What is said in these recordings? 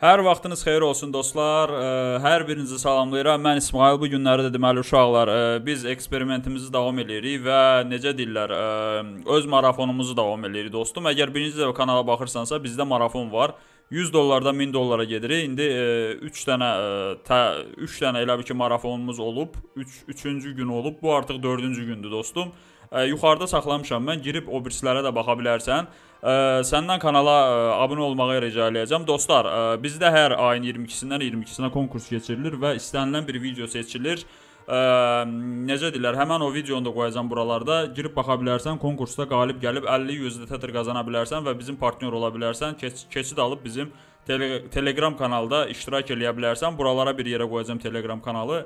Hər vaxtınız xeyir olsun dostlar, hər birinizi salamlayıram, mən İsmail. Bu günləri də deməli uşaqlar, biz eksperimentimizi davam edirik və necə deyirlər, öz marafonumuzu davam edirik dostum. Əgər birinci dəfə kanala baxırsansa, bizdə marafon var, 100 dollardan 1000 dollara gedirik. İndi 3 dənə elə bir ki marafonumuz olub, 3-cü gün olub, bu artıq 4-cü gündür dostum. Yuxarıda saxlamışam mən, girib o birisilərə də baxa bilərsən. Səndən kanala abunə olmağı rica eləyəcəm. Dostlar, bizdə hər ayın 22-sindən 22-sinə konkurs keçirilir və istənilən bir video seçilir. Necə deyirlər, həmən o videonu da qoyacam buralarda. Girib baxa bilərsən, konkursda qalib gəlib 50-100 tətr qazana bilərsən və bizim partner ola bilərsən. Keçid alıb bizim Telegram kanalda iştirak eləyə bilərsən. Buralara bir yerə qoyacam Telegram kanalı.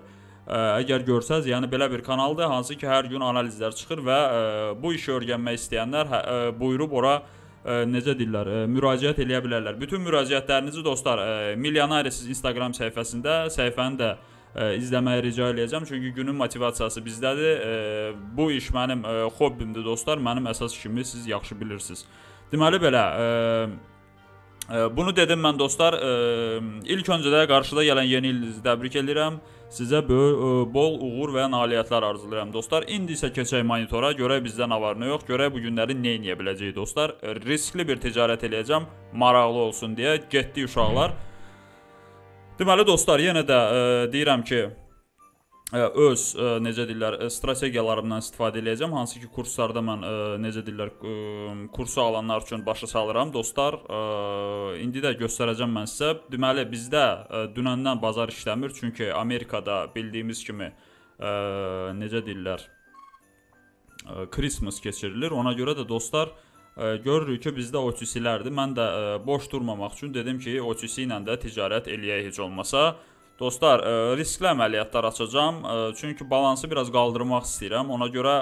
Əgər görsəz, yəni belə bir kanaldır, hansı ki hər gün analizlər çıxır və bu işi öyrənmək istəyənlər buyurub ora, necə deyirlər, müraciət eləyə bilərlər. Bütün müraciətlərinizi dostlar, Millionairesis Instagram səhifəni də izləməyi rica eləyəcəm. Çünki günün motivasiyası bizdədir. Bu iş mənim hobbimdir dostlar, mənim əsas işimi siz yaxşı bilirsiniz. Deməli belə, bunu dedim mən dostlar. İlk öncədə qarşıda gələn yeni ilinizi təbrik edirəm. Sizə bol uğur və nailiyyətlər arzulayıram dostlar. İndi isə keçək monitora, görək bizdə nə var nə yox, görək bu günləri nə eləyə biləcəyik dostlar. Riskli bir ticarət eləyəcəm, maraqlı olsun deyə. Getdik uşaqlar. Deməli dostlar, yenə də deyirəm ki, öz, necə deyirlər, strategiyalarımdan istifadə eləyəcəm. Hansı ki kurslarda mən, necə deyirlər, kursu alanlar üçün başa salıram dostlar. İndi də göstərəcəm mən sizə. Deməli bizdə dünəndən bazar işləmir, çünki Amerikada bildiyimiz kimi, necə deyirlər, Christmas keçirilir. Ona görə də dostlar, görürük ki bizdə OTC-lərdir. Mən də boş durmamaq üçün dedim ki OTC ilə də ticarət eləyək heç olmasa. Dostlar, riskli əməliyyatlar açacağım, çünki balansı biraz qaldırmaq istəyirəm. Ona görə,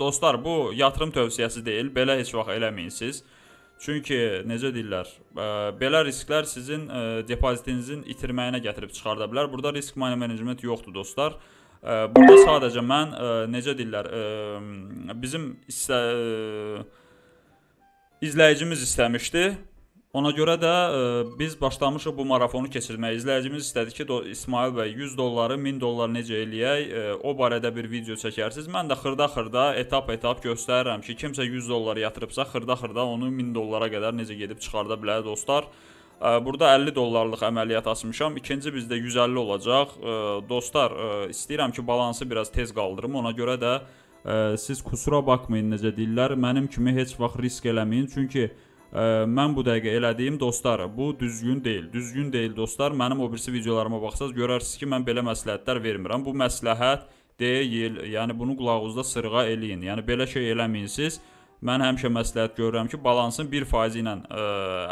dostlar, bu yatırım tövsiyəsi deyil, belə heç vaxt eləməyin siz. Çünki, necə deyirlər, belə risklər sizin depozitinizin itirməyinə gətirib çıxarda bilər. Burada risk management yoxdur dostlar. Burada sadəcə mən, necə deyirlər, bizim izləyicimiz istəmişdi. Ona görə də biz başlamışıq bu marafonu keçirməyə. İzləyicimiz istədi ki, İsmail bəy, 100 dolları, 1000 dollar necə eləyək, o barədə bir video çəkərsiniz. Mən də xırda-xırda, etap-etap göstərirəm ki, kimsə 100 dolları yatırıbsa, xırda-xırda onu 1000 dollara qədər necə gedib çıxarda bilər dostlar. Burada 50 dollarlıq əməliyyat açmışam. İkinci bizdə 150 olacaq. Dostlar, istəyirəm ki, balansı biraz tez qaldırım. Ona görə də siz kusura bakmayın, necə deyirlər. Mənim kimi heç vaxt risk eləməyin, çünki mən bu dəqiqə elədiyim dostlar, bu düzgün deyil. Düzgün deyil dostlar. Mənim o birisi videolarıma baxsanız görərsiniz ki, mən belə məsləhətlər vermirəm. Bu məsləhət deyil. Yəni bunu qulağınızda sırğa eləyin. Yəni belə şey eləməyin siz. Mən həmişə məsləhət görürəm ki, balansın 1% ilə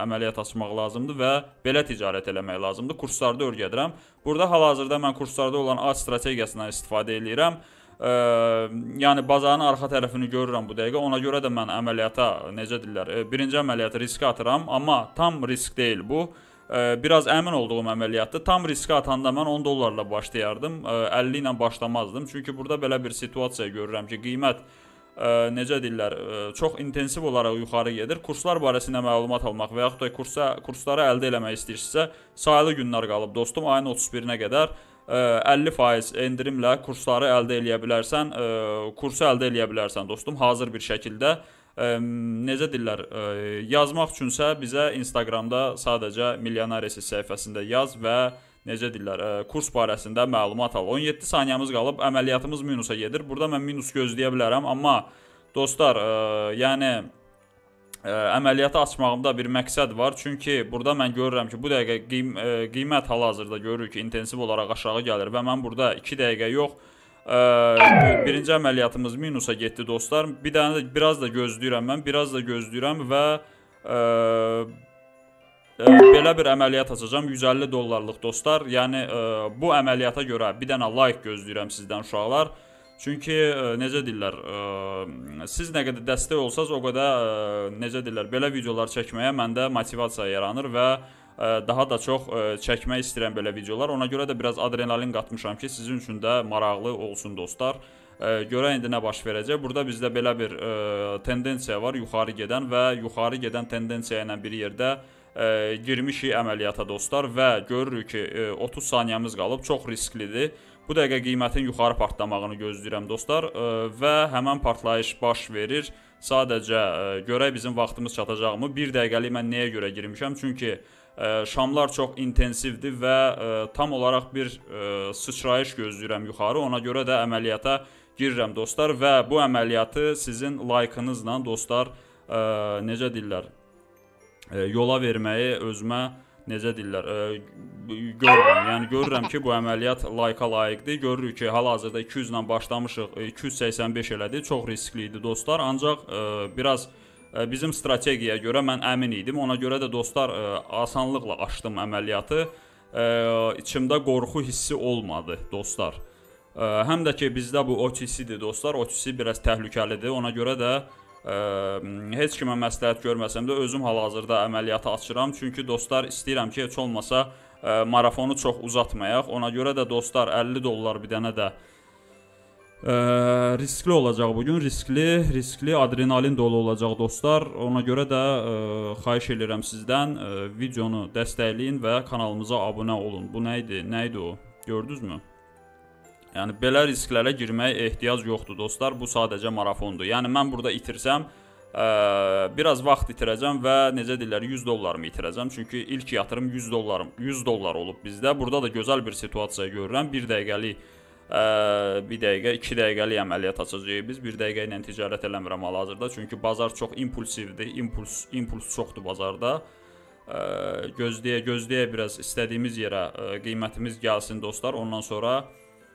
əməliyyat açmaq lazımdır və belə ticarət eləmək lazımdır. Kurslarda öyrədirəm. Burada hal-hazırda mən kurslarda olan A strategiyasından istifadə eləyirəm. Yəni bazarın arxa tərəfini görürəm bu dəqiqə. Ona görə də mən əməliyyata, necə deyirlər, birinci əməliyyatı riskə atıram, amma tam risk deyil bu. Biraz əmin olduğum əməliyyatdır. Tam riskə atanda mən 10 dollarla başlayardım, 50 ilə başlamazdım. Çünki burada belə bir situasiya görürəm ki, qiymət, necə deyirlər, çox intensiv olaraq yuxarı gedir. Kurslar barəsində məlumat almaq və yaxud da kursları əldə eləmək istəyirsinizsə, sayılı günlər qalıb dostum, ayın 31-nə qədər 50% endirimlə kursları əldə eləyə bilərsən, kursu əldə eləyə bilərsən dostum, hazır bir şəkildə. Necə deyirlər, yazmaq üçünsə bizə Instagramda sadəcə Millionairesis səhifəsində yaz və necə deyirlər, kurs barəsində məlumat al. 17 saniyəmiz qalıb, əməliyyatımız minusa gedir. Burada mən minus gözləyə bilərəm, amma dostlar, yəni əməliyyatı açmağımda bir məqsəd var, çünki burada mən görürəm ki, bu dəqiqə qiymət hal-hazırda görürük ki, intensiv olaraq aşağı gəlir və mən burada 2 dəqiqə yox, birinci əməliyyatımız minusa getdi dostlar. Bir dənə də biraz da gözləyirəm mən, biraz da gözləyirəm və belə bir əməliyyat açacağım, 150 dollarlıq dostlar. Yəni bu əməliyyata görə bir dənə like gözləyirəm sizdən uşaqlar. Çünki, necə deyirlər, siz nə qədər dəstək olsanız, o qədər, necə deyirlər, belə videolar çəkməyə məndə motivasiya yaranır və daha da çox çəkmək istəyirəm belə videolar. Ona görə də biraz adrenalin qatmışam ki, sizin üçün də maraqlı olsun dostlar. Görək indi nə baş verəcək. Burada bizdə belə bir tendensiya var, yuxarı gedən və yuxarı gedən tendensiya ilə bir yerdə girmişik əməliyyata dostlar və görürük ki 30 saniyəmiz qalıb, çox risklidir. Bu dəqiqə qiymətin yuxarı partlamağını gözləyirəm dostlar və həmən partlayış baş verir. Sadəcə görək bizim vaxtımız çatacaqmı? Bir dəqiqəlik mən nəyə görə girmişəm? Çünki şamlar çox intensivdir və tam olaraq bir sıçrayış gözləyirəm yuxarı. Ona görə də əməliyyata girirəm dostlar və bu əməliyyatı sizin like'ınızla dostlar necə deyirlər? Yola verməyi özümə, necə deyirlər, görürəm. Yəni görürəm ki, bu əməliyyat like-a layiqdir. Görürük ki, hal-hazırda 200 ilə başlamışıq, 285 elədi. Çox riskli idi dostlar. Ancaq biraz bizim strategiyaya görə mən əmin idim. Ona görə də dostlar asanlıqla açdım əməliyyatı. İçimdə qorxu hissi olmadı dostlar. Həm də ki, bizdə bu OTC-dir dostlar. OTC biraz təhlükəlidir. Ona görə də heç kimə məsləhət görməsəm də özüm hal-hazırda əməliyyatı açıram. Çünki dostlar istəyirəm ki, heç olmasa marafonu çox uzatmayaq. Ona görə də dostlar 50 dollar bir dənə də riskli olacaq bugün. Riskli, adrenalin dolu olacaq dostlar. Ona görə də xahiş edirəm sizdən videonu dəstəkləyin və kanalımıza abunə olun. Bu nə idi? Nə idi o? Gördünüzmü? Yəni, belə risklərə girməyə ehtiyac yoxdur dostlar, bu sadəcə marafondur. Yəni, mən burada itirsəm, biraz vaxt itirəcəm və necə deyirlər, 100 dollarımı itirəcəm. Çünki ilk yatırım 100 dollar olub bizdə. Burada da gözəl bir situasiya görürəm. Bir dəqiqə, 2 dəqiqəlik əməliyyat açacağıq biz. Bir dəqiqə ilə ticarət eləmirəm hal-hazırda. Çünki bazar çox impulsivdir, impuls çoxdur bazarda. Gözləyə biraz istədiyimiz yerə qiymətimiz gəlsin dostlar, ondan sonra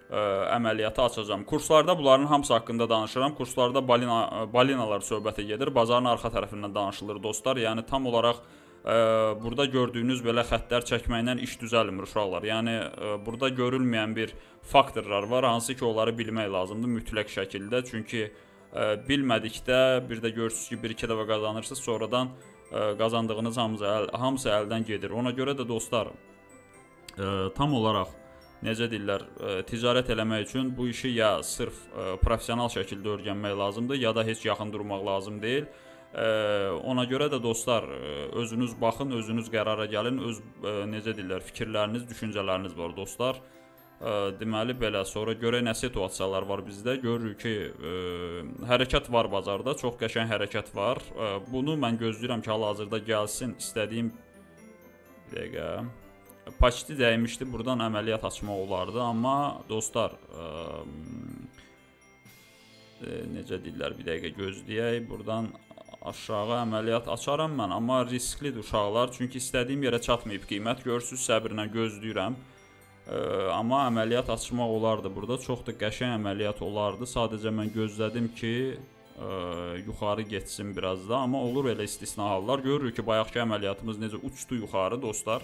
əməliyyatı açacağım. Kurslarda bunların hamısı haqqında danışıram. Kurslarda balinalar söhbətə gedir. Bazarın arxa tərəfindən danışılır dostlar. Yəni tam olaraq burada gördüyünüz belə xəttlər çəkməklə iş düzəlmir uşaqlar. Yəni burada görülməyən bir faktorlar var. Hansı ki onları bilmək lazımdır mütləq şəkildə. Çünki bilmədikdə bir də görürsünüz ki 1-2 dəfə qazanırsınız. Sonradan qazandığınız hamısı əldən gedir. Ona görə də dostlar tam olaraq necə deyirlər, ticarət eləmək üçün bu işi ya sırf profesional şəkildə öyrənmək lazımdır, ya da heç yaxın durmaq lazım deyil. Ona görə də dostlar, özünüz baxın, özünüz qərara gəlin, öz necə deyirlər, fikirləriniz, düşüncələriniz var dostlar. Deməli belə, sonra görək nə situasiyalar var bizdə. Görürük ki, hərəkət var bazarda, çox qəşəng hərəkət var. Bunu mən gözləyirəm ki, hal-hazırda gəlsin istədiyim bir dəqiqə. Paketi dəymişdi, buradan əməliyyat açmaq olardı, amma dostlar, necə deyirlər, bir dəqiqə gözləyək, buradan aşağı əməliyyat açaram mən, amma risklidir uşaqlar, çünki istədiyim yerə çatmayıb qiymət, görürsünüz, səbirlə gözləyirəm, amma əməliyyat açmaq olardı burada, çox da qəşəng əməliyyat olardı, sadəcə mən gözlədim ki, yuxarı getsin biraz da, amma olur elə istisna hallar, görürük ki, bayaqki əməliyyatımız necə uçdu yuxarı dostlar.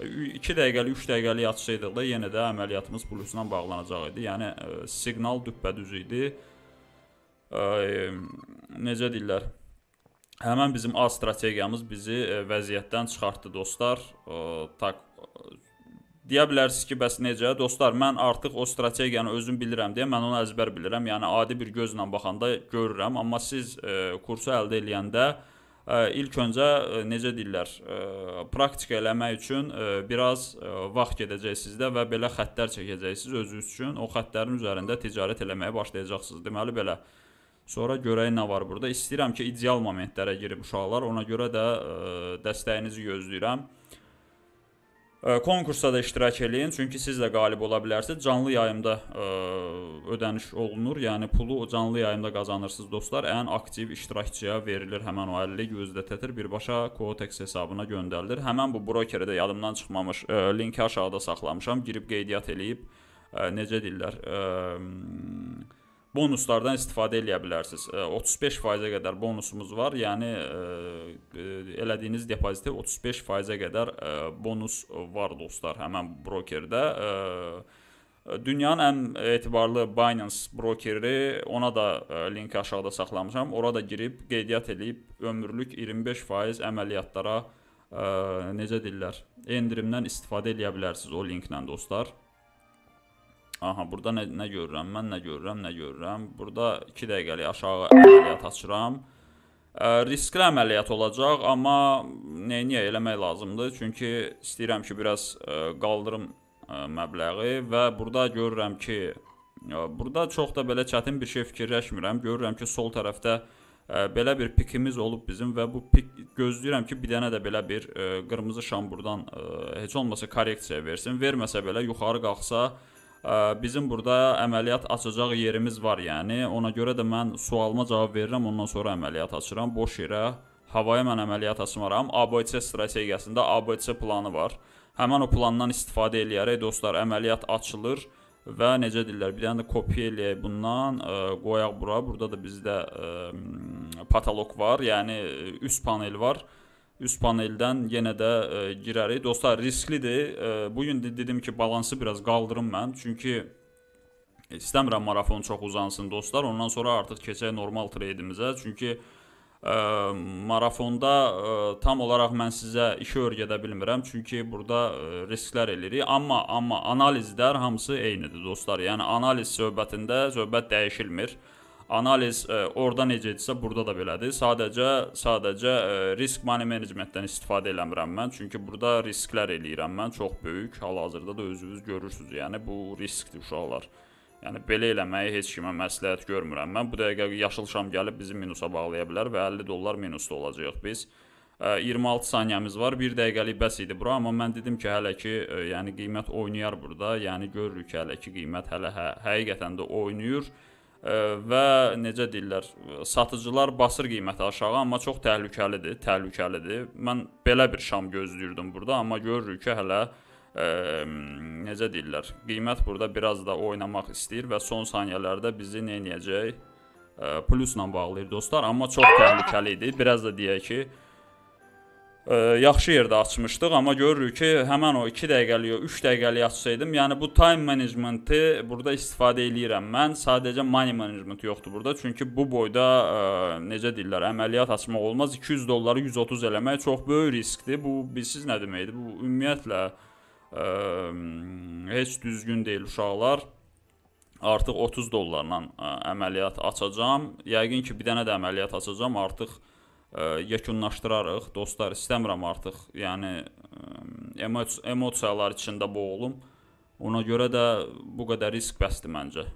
2 dəqiqəli, 3 dəqiqəli açsaydıq da yenə də əməliyyatımız plusla bağlanacaq idi. Yəni, siqnal düppədüz idi. Necə deyirlər? Həmən bizim A strategiyamız bizi vəziyyətdən çıxartdı dostlar. Deyə bilərsiniz ki, bəs necə? Dostlar, mən artıq o strategiyanı özüm bilirəm deyə mən onu əzbər bilirəm. Yəni, adi bir gözlə baxanda görürəm. Amma siz kursu əldə eləyəndə İlk öncə, necə deyirlər, praktika eləmək üçün biraz vaxt gedəcək sizdə və belə xəttlər çəkəcəksiniz özünüz üçün. O xəttlərin üzərində ticarət eləməyə başlayacaqsınız. Deməli belə, sonra görək nə var burada. İstəyirəm ki, ideal momentlərə girib uşaqlar, ona görə də dəstəyinizi gözləyirəm. Konkursa da iştirak eləyin, çünki siz də qalib ola bilərsiniz. Canlı yayımda ödəniş olunur, yəni pulu canlı yayımda qazanırsınız dostlar. Ən aktiv iştirakçıya verilir, həmən o 50 USDT-dir, birbaşa Quotex hesabına göndərilir. Həmən bu brokeri də yadımdan çıxmamış, linki aşağıda saxlamışam, girib qeydiyyat eləyib, necə deyirlər, bonuslardan istifadə eləyə bilərsiniz. 35%-ə qədər bonusumuz var, yəni elədiyiniz depozitə 35%-ə qədər bonus var dostlar həmən brokerdə. Dünyanın ən etibarlı Binance brokeri, ona da linki aşağıda saxlamışam, orada girib qeydiyyat eləyib ömürlük 25% əməliyyatlara, necə deyirlər, endirimdən istifadə eləyə bilərsiniz o linklə dostlar. Aha, burada nə görürəm, mən nə görürəm, burada 2 dəqiqəlik aşağı əməliyyat açıram. riskli əməliyyat olacaq, amma nəyə eləmək lazımdır? Çünki istəyirəm ki, biraz qaldırım məbləği və burada görürəm ki, burada çox da belə çətin bir şey fikirləşmirəm. Görürəm ki, sol tərəfdə belə bir pikimiz olub bizim və bu pik gözləyirəm ki, bir dənə də belə bir qırmızı şam buradan heç olmasa korreksiya versin. Verməsə belə yuxarı qalxsa, bizim burada əməliyyat açacaq yerimiz var, yəni ona görə də mən sualıma cavab verirəm, ondan sonra əməliyyat açıram. Boş yerə havaya mən əməliyyat açmaram. ABC strategiyasında ABC planı var, həmən o plandan istifadə eləyərək dostlar əməliyyat açılır və necə deyirlər, bir dənə də kopya eləyək bundan, qoyaq bura. Burada da bizdə patolog var, yəni üst panel var. Üst paneldən yenə də girərik. Dostlar, risklidir. Bugün dedim ki, balansı biraz qaldırım mən. Çünki istəmirəm marafon çox uzansın dostlar. Ondan sonra artıq keçək normal treydimizə. Çünki marafonda tam olaraq mən sizə işi öyrədə bilmirəm. Çünki burada risklər eləyirik. Amma analizlər hamısı eynidir dostlar. Yəni analiz söhbət dəyişilmir. Analiz orada necə idisə, burada da belədir. Sadəcə risk money managementdən istifadə eləmirəm mən. Çünki burada risklər eləyirəm mən. Çox böyük, hal-hazırda da özünüz görürsünüz. Yəni, bu riskdir uşaqlar. Yəni, belə eləməyi heç kimə məsləhət görmürəm mən. Bu dəqiqə yaşıl şam gəlib bizi minusa bağlaya bilər və 50 dollar minusda olacaq biz. 26 saniyəmiz var. Bir dəqiqəlik bəs idi bura. Amma mən dedim ki, hələ ki, yəni qiymət oynayar burada. Yəni, görürük ki, hələ ki, qiymət hələ həqiqətən də oynayır. Və necə deyirlər, satıcılar basır qiyməti aşağı, amma çox təhlükəlidir. Mən belə bir şam gözləyirdim burada, amma görürük ki, hələ necə deyirlər, qiymət burada biraz da oynamaq istəyir və son saniyələrdə bizi nə edəcək? Plusla bağlayır dostlar, amma çox təhlükəli idi. Biraz da deyək ki, yaxşı yerdə açmışdıq, amma görürük ki, həmən o 2 dəqiqəliyə, 3 dəqiqəliyə açsaydım, yəni bu time managementi burada istifadə eləyirəm mən, sadəcə money management yoxdur burada, çünki bu boyda, necə deyirlər, əməliyyat açmaq olmaz, 200 dolları 130 eləmək çox böyük riskdir, bu bilsiz nə deməkdir, bu ümumiyyətlə heç düzgün deyil uşaqlar. Artıq 30 dollarla əməliyyat açacam, yəqin ki, bir dənə də əməliyyat açacam, artıq yekunlaşdırarıq. Dostlar, istəmirəm artıq, yəni emosiyalar içində boğulum. Ona görə də bu qədər risk bəsdir məncə.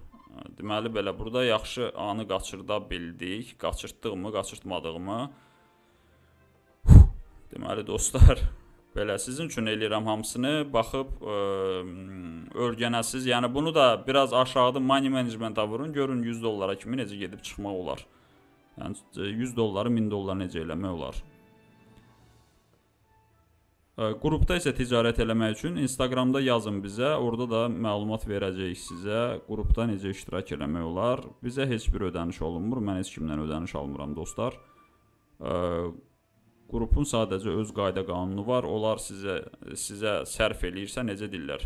Deməli, belə burada yaxşı anı qaçırda bildik. Qaçırtdığımı, qaçırtmadığımı. Deməli, dostlar, belə sizin üçün eləyirəm hamısını. Baxıb, örgənəsiz. Yəni, bunu da biraz aşağıda money management'a vurun. Görün, 100 dollara kimi necə gedib çıxmaq olar. Yəni, 100 dolları, 1000 dollar necə eləmək olar? Qrupda isə ticarət eləmək üçün Instagramda yazın bizə, orada da məlumat verəcəyik sizə. Qrupda necə iştirak eləmək olar? Bizə heç bir ödəniş olunmur, mən heç kimdən ödəniş almıram dostlar. Qrupun sadəcə öz qayda qanunu var, onlar sizə sərf eləyirsə, necə deyirlər?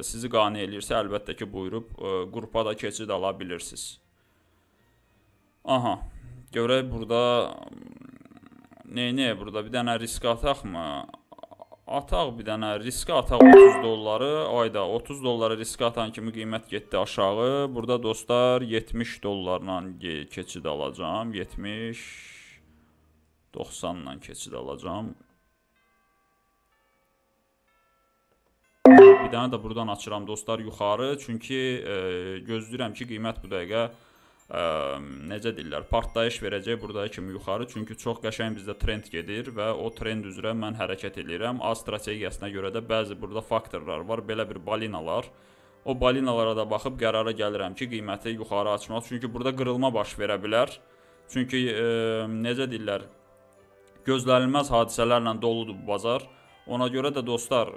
Sizi qane eləyirsə, əlbəttə ki, buyurub, qrupa da keçid ala bilirsiniz. Aha, görək burada, nəyə burada, bir dənə riski ataq mı? Ataq bir dənə, riski ataq 30 dolları, ayda 30 dolları riski atan kimi qiymət getdi aşağı. Burada dostlar 70 dollarla keçid alacam, 70, 90-la keçid alacam. Bir dənə də buradan açıram dostlar yuxarı, çünki gözləyirəm ki, qiymət bu dəqiqə necə deyirlər, partlayış verəcək burada kimi yuxarı, çünki çox qəşəng bizdə trend gedir və o trend üzrə mən hərəkət edirəm. A strategiyasına görə də bəzi burada faktorlar var, belə bir balinalar. O balinalara da baxıb qərara gəlirəm ki, qiyməti yuxarı açmaq, çünki burada qırılma baş verə bilər, çünki necə deyirlər, gözlənilməz hadisələrlə doludur bu bazar. Ona görə də dostlar,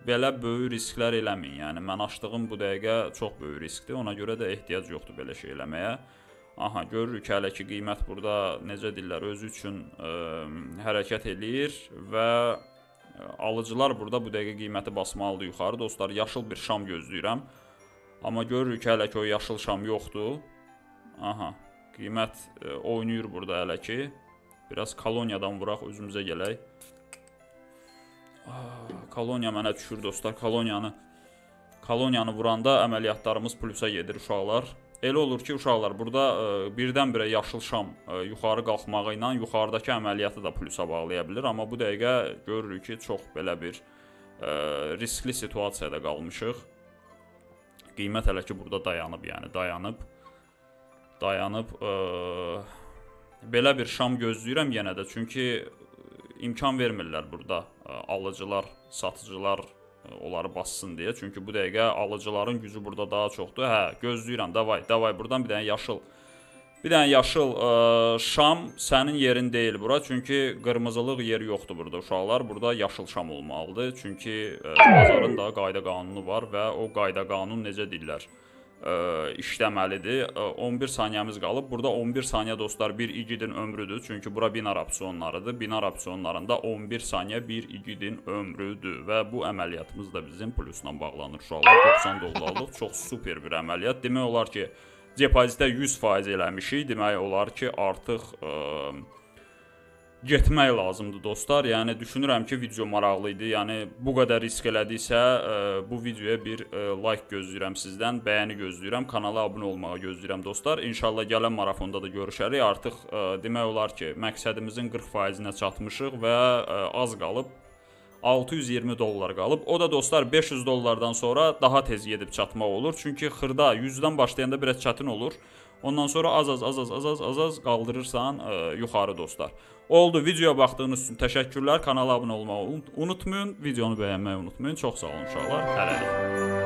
belə böyük risklər eləməyin, yəni mən açdığım bu dəqiqə çox böyük riskdir, ona görə də ehtiyac yoxdur belə şey eləməyə. Aha, görürük ki, hələ ki qiymət burada, necə deyirlər, özü üçün hərəkət eləyir və alıcılar burada bu dəqiqə qiyməti basmalıdır yuxarı. Dostlar, yaşıl bir şam gözləyirəm, amma görürük ki, hələ ki o yaşıl şam yoxdur. Aha, qiymət oynayır burada hələ ki, biraz koloniyadan vuraq, özümüzə gələk. Koloniya mənə düşür dostlar, koloniyanı vuranda əməliyyatlarımız plusa gedir uşaqlar. Elə olur ki, uşaqlar, burada birdən-birə Yaşıl Şam yuxarı qalxmağı ilə yuxarıdakı əməliyyatı da plusa bağlaya bilir. Amma bu dəqiqə görürük ki, çox belə bir riskli situasiyada qalmışıq. Qiymət hələ ki, burada dayanıb, yəni dayanıb. Belə bir şam gözləyirəm yenə də, çünki imkan vermirlər burada alıcılar, satıcılar onları bassın deyə. Çünki bu dəqiqə alıcıların gücü burada daha çoxdur. Hə, gözləyirəm, davay buradan bir dənə yaşıl. Bir dənə yaşıl şam sənin yerin deyil bura. Çünki qırmızılıq yeri yoxdur burada uşaqlar. Burada yaşıl şam olmalıdır. Çünki bazarın da qayda qanunu var və o qayda qanun necə deyirlər, işləməlidir. 11 saniyəmiz qalıb. Burada 11 saniyə dostlar bir igidin ömrüdür. Çünki bura binar opsiyonlarıdır. Binar opsiyonlarında 11 saniyə bir igidin ömrüdür. Və bu əməliyyatımız da bizim plusla bağlanır uşaqlar. 90 dollarlıq çox super bir əməliyyat. Demək olar ki, depozitə 100% eləmişik. Demək olar ki, artıq getmək lazımdır dostlar. Yəni düşünürəm ki, video maraqlı idi. Yəni bu qədər risk elədiksə, bu videoya bir like gözləyirəm sizdən, bəyəni gözləyirəm, kanala abunə olmağı gözləyirəm dostlar. İnşallah gələn marafonda da görüşərik. Artıq demək olar ki, məqsədimizin 40%-nə çatmışıq və az qalıb, 620 dollar qalıb. O da dostlar 500 dollardan sonra daha tez gedib çatmaq olur. Çünki xırda 100-dən başlayanda biraz çətin olur. Ondan sonra az qaldırırsan yuxarı dostlar. Oldu, videoya baxdığınız üçün təşəkkürlər. Kanala abunə olmağı unutmayın. Videonu bəyənməyi unutmayın. Çox sağ olun uşaqlar. Hələlik.